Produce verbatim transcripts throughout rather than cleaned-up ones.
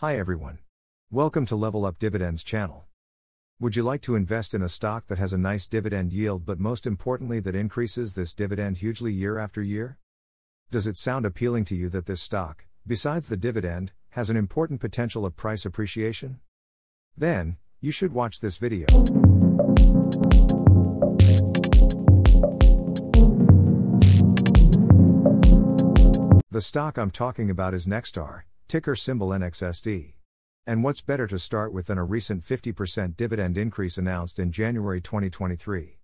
Hi everyone. Welcome to Level'U P Dividends channel. Would you like to invest in a stock that has a nice dividend yield but most importantly that increases this dividend hugely year after year? Does it sound appealing to you that this stock, besides the dividend, has an important potential of price appreciation? Then, you should watch this video. The stock I'm talking about is Nexstar, ticker symbol N X S D. And what's better to start with than a recent fifty percent dividend increase announced in January twenty twenty-three.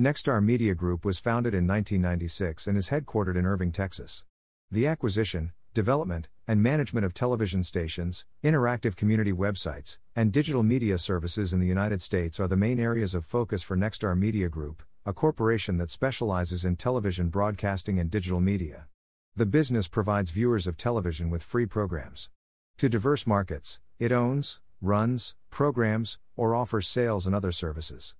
Nexstar Media Group was founded in nineteen ninety-six and is headquartered in Irving, Texas. The acquisition, development, and management of television stations, interactive community websites, and digital media services in the United States are the main areas of focus for Nexstar Media Group, a corporation that specializes in television broadcasting and digital media. The business provides viewers of television with free programs to diverse markets. It owns, runs, programs, or offers sales and other services.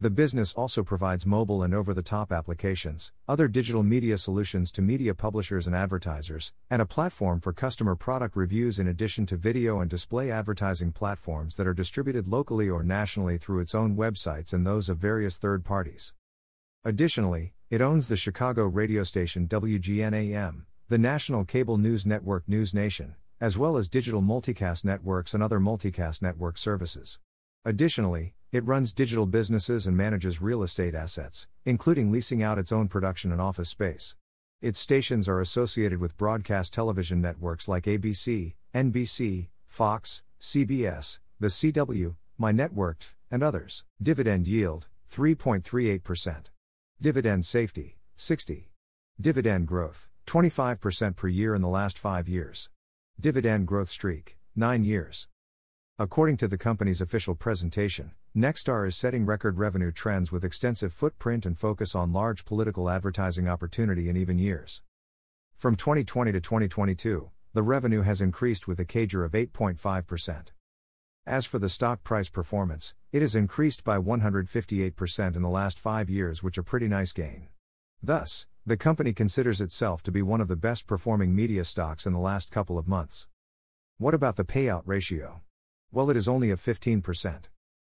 The business also provides mobile and over-the-top applications, other digital media solutions to media publishers and advertisers, and a platform for customer product reviews in addition to video and display advertising platforms that are distributed locally or nationally through its own websites and those of various third parties. Additionally, it owns the Chicago radio station W G N A M, the national cable news network News Nation, as well as digital multicast networks and other multicast network services. Additionally, it runs digital businesses and manages real estate assets, including leasing out its own production and office space. Its stations are associated with broadcast television networks like A B C, N B C, Fox, C B S, The C W, MyNetworkTV, and others. Dividend yield, three point three eight percent. Dividend safety, sixty. Dividend growth, twenty-five percent per year in the last five years. Dividend growth streak, nine years. According to the company's official presentation, Nexstar is setting record revenue trends with extensive footprint and focus on large political advertising opportunity in even years. From twenty twenty to twenty twenty-two, the revenue has increased with a C A G R of eight point five percent. As for the stock price performance, it has increased by one hundred fifty-eight percent in the last five years, which a pretty nice gain. Thus, the company considers itself to be one of the best performing media stocks in the last couple of months. What about the payout ratio? Well, it is only of fifteen percent.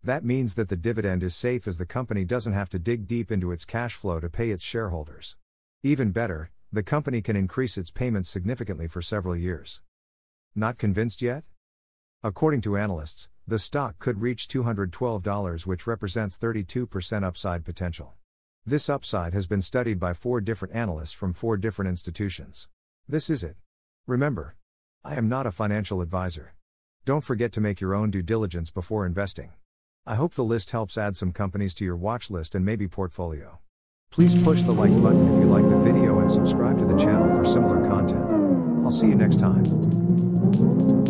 That means that the dividend is safe as the company doesn't have to dig deep into its cash flow to pay its shareholders. Even better, the company can increase its payments significantly for several years. Not convinced yet? According to analysts, the stock could reach two hundred twelve dollars, which represents thirty-two percent upside potential. This upside has been studied by four different analysts from four different institutions. This is it. Remember, I am not a financial advisor. Don't forget to make your own due diligence before investing. I hope the list helps add some companies to your watch list and maybe portfolio. Please push the like button if you like the video and subscribe to the channel for similar content. I'll see you next time.